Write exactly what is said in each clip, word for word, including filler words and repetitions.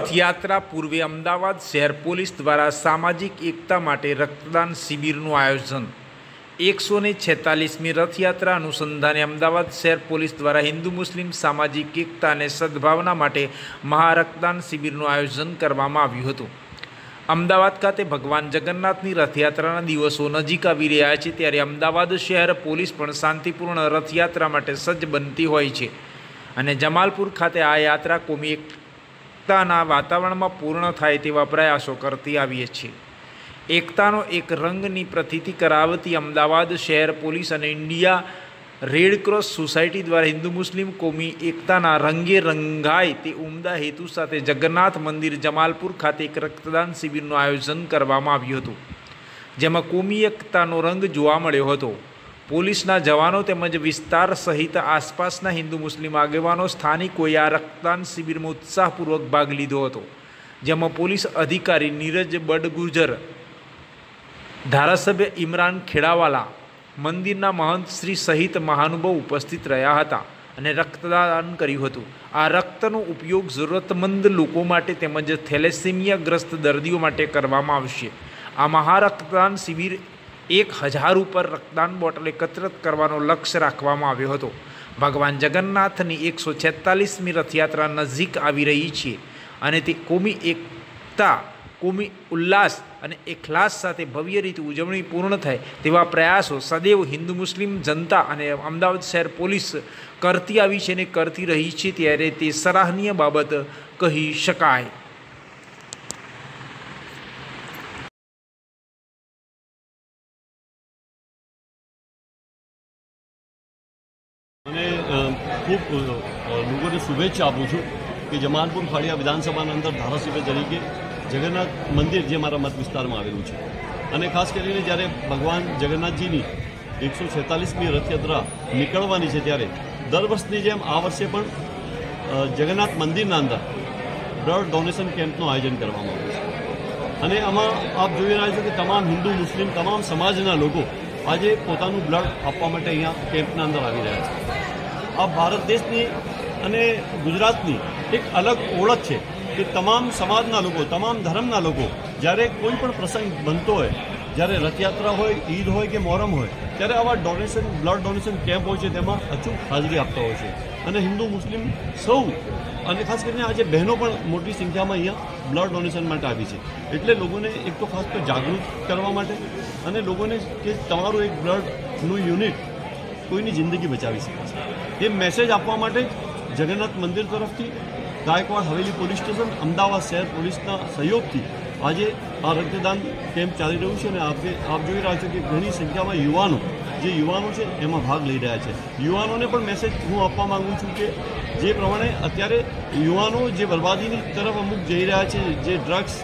रथयात्रा पूर्वे अमदावाद शहर पोलिस द्वारा सामाजिक एकता माटे रक्तदान शिबिरનું आयोजन। एक सौ छियालीसमी रथयात्रा अनुसंधाने अमदावाद शहर पोलिस द्वारा हिंदू मुस्लिम सामाजिक एकता और सद्भावना माटे महारक्तदान शिबिरનું आयोजन करवामां आव्युं हतुं। अमदावाद खाते भगवान जगन्नाथनी रथयात्रा दिवसों नजीक आ रहा है त्यारे अमदावाद शहर पोलिस पण शांतिपूर्ण रथयात्रा माटे सज्ज बनती होय छे अने जमालपुर खाते आ यात्रा कोमी एकताना वातावरणमां पूर्ण थाय तेवा प्रयासों करती आवीए छे। एकतानो एक रंगनी प्रतीति करावती अमदावाद शहर पोलिस अने इंडिया रेड क्रॉस सोसायटी द्वारा हिंदू मुस्लिम कौमी एकताना रंगे रंगाय ते उमदा हेतु साथ जगन्नाथ मंदिर जमालपुर खाते एक रक्तदान शिबिरનું आयोजन करवामां आव्युं हतुं, जेमां कौमी एकतानो रंग जोवा मळ्यो हतो। पोलिसना जवानो तेमज विस्तार सहित आसपासना हिंदू मुस्लिम आगेवानो स्थानिकोए आ रक्तदान शिबिरमां उत्साहपूर्वक भाग लीधो हतो, जेमां पोलिस अधिकारी नीरज बडगुजर, धारासभ्य इमरान खेड़ावाला, मंदिरना महंत श्री सहित महानुभाव उपस्थित रह्या हता अने रक्तदान कर्युं हतुं। आ रक्तनो उपयोग जरूरतमंद लोको माटे तेमज थेलेसेमियाग्रस्त दर्दीओ माटे करवामां आवशे। आ महारक्तदान शिबिर एक हज़ार पर रक्तदान बोटल एकत्रित करवानो लक्ष्य राखवामां आव्यो हतो। भगवान जगन्नाथनी एक सौ छेतालीसमी रथयात्रा नजीक आवी रही छे अने ते कौमी एकता, कौमी उल्लास अने एखलास साथे भव्य रीते उजवणी पूर्ण थाय तेवा प्रयासों सदैव हिंदू मुस्लिम जनता अने अमदावाद शहर पोलिस करती आवी छे ने करती रही छे, त्यारे ते सराहनीय बाबत कही शकाय। खूब लोगों ने शुभेच्छा आपू छू कि जमालपुर खाड़िया विधानसभा अंदर धारासभ्य तरीके जगन्नाथ मंदिर जे मारा मत विस्तार में आवेलू छे अने खास करीने ज्यारे भगवान जगन्नाथ जी नी एक सौ छेतालीसमी रथयात्रा निकळवानी छे त्यारे दर वर्षनी जेम आ वर्षे पण जगन्नाथ मंदिरना अंदर ब्लड डोनेशन केम्पनुं आयोजन करवामां आव्युं छे अने आमां आप जोई रह्या छो के तमाम हिंदू मुस्लिम तमाम समाजना लोको आजे पोतानुं ब्लड आपवा माटे अहींया केम्पना अंदर आवी रह्या छे। आ भारत देशनी अने गुजरातनी एक अलग ओळख छे कि तमाम समाजना लोको तमाम धर्मना लोको ज्यारे कोईपण प्रसंग बनतो होय, ज्यारे रथयात्रा होय, ईद होय के मोहरम होय, त्यारे आवा डोनेशन ब्लड डोनेशन केम्प होय छे तेमां अचूक हाजरी आपता होय छे अने हिंदू मुस्लिम सौ अने खास करीने आज बहनों पण मोटी संख्या में अहींया ब्लड डोनेशन माटे आवी छे एटले लोकोने एक तो खास तो जागृत करवा माटे अने लोकोने के तमारो एक ब्लडनुं युनिट कोईनी जिंदगी बचावी शके ए मैसेज आपवा माटे जगन्नाथ मंदिर तरफथी गायकवाड़ हवेली पोलिस स्टेशन अमदावाद शहर पोलिसना सहयोगथी आज आ रक्तदान केम्प चाली रह्यो छे अने आपने आप जोई रह्या छो के घणी संख्या में युवाओं जे युवाओं छे एमां भाग लई रह्या छे। युवाओंने पण मैसेज हूँ आपवा माँगू छूँ कि जे प्रमाणे अत्यारे युवाओं जे बर्बादीनी तरफ अमुक जई रह्या छे, जे ड्रग्स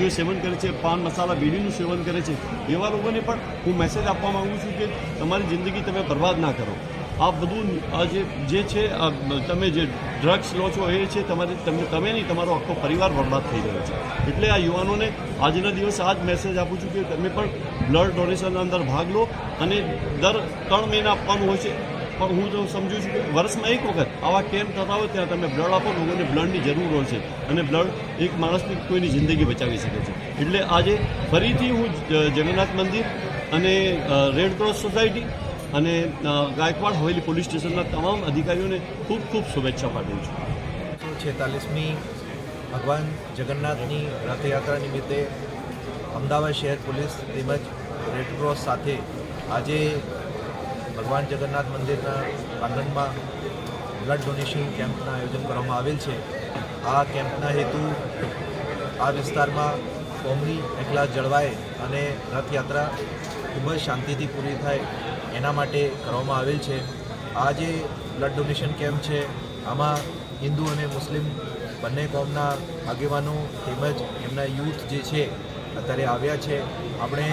जो सेवन करे छे, पान मसाला बीड़ीनुं सेवन करे छे, एवा लोकोने पण हूँ मैसेज आपवा माँगू छूँ कि तमारी जिंदगी तमे बर्बाद ना करो। आप बधुं जे जे छे तमे जे ड्रग्स लो छो ए छे तमारे तमे तमे नहीं तमारो आखो परिवार बर्बाद थई रह्यो छे एटले आ युवानोने आजना दिवसे आज मैसेज आपू छूँ कि तमे पण ब्लड डोनेशन अंदर भाग लो अने दर त्रण महीना आपवानुं होय छे पर हूँ तो समझू छूँ कि वर्ष में एक वक्त आवा केम्प थता होय त्यारे तमे ब्लड आपो, लोगोने ब्लडनी जरूर होय छे अने ब्लड एक माणसनी कोईनी जिंदगी बचावी शके छे एटले आजे फरीथी हूँ जगन्नाथ मंदिर अने रेड क्रॉस सोसायटी अने गायकवाड़ हवेली पोलिस स्टेशनना तमाम अधिकारीओने खूब खूब शुभेच्छा पाठवुं छुं। छेतालीसमी भगवान जगन्नाथनी रथयात्रा निमित्ते अमदावाद शहर पोलिस तेमज रेड क्रॉस साथे आजे भगवान जगन्नाथ मंदिरना आंगण में ब्लड डोनेशन केम्पना आयोजन करवामां आवेल छे। आ केम्पना हेतु आ विस्तार में कौमनी एकलास जळवाय अने रथयात्रा खूब शांति पूरी थाय एना माटे करवामां आवेल छे। आ जे ब्लड डोनेशन केम्प है आमां हिंदू अने मुस्लिम बंने कौमना आगेवानो तेमज एमना यूथ जे छे अत्यारे आव्या छे। आपणे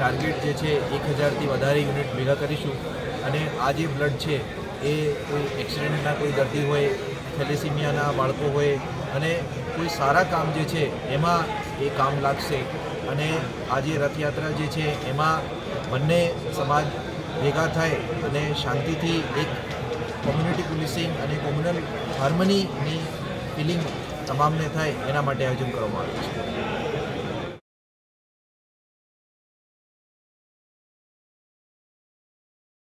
टार्गेट जे छे एक हज़ार थी वधारे यूनिट भेगा करीशुं अने आ जे ब्लड छे ए कोई एक्सिडेंटना कोई दर्दी होय, थेलेसीमियाना बाळको होय अने कोई सारा काम जे छे एमां ए काम लागशे अने आ जे रथयात्रा जे छे एमां बंने समाज भेगा थाय अने शांतिथी एक कम्युनिटी पुलिसिंग अने कोम्युनल हार्मनीनी फीलिंग તમામને થાય એના માટે આયોજન કરવામાં આવ્યું છે।